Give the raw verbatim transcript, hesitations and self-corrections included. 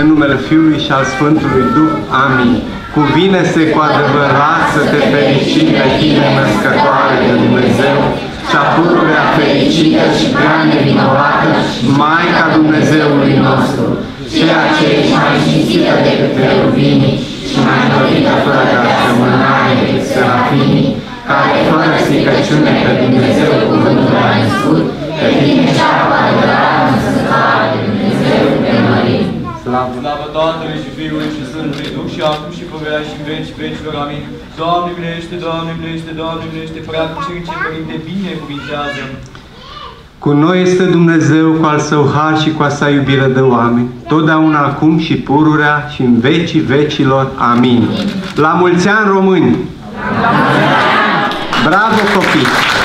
în numele Fiului și al Sfântului Duh. Amin. Cuvine-se cu adevărat să te fericim pe tine, născătoare de Dumnezeu, cea pururea fericită și prea nevinovată, Maica Dumnezeului nostru, ceea ce ești mai cinstită decât Cherubinii și mai dorită fără de asemănare decât Serafinii, care fără stricăciune pe Dumnezeu cuvântul a născut, pe tine cea cu adevărat născătoare de Dumnezeu te mărim. Slavă Tatălui și Fiului și Sfântului Duh și acum și pururea și în vecii vecilor. Amin. Doamne milește, Doamne milește, Doamne milește, Preacuvinte Părinte, binecuvintează. Cu noi este Dumnezeu, cu al Său har și cu a Sa iubire de oameni, totdeauna, acum și pururea și în vecii vecilor. Amin. La mulți ani, români! La mulți ani! Bravo, copii!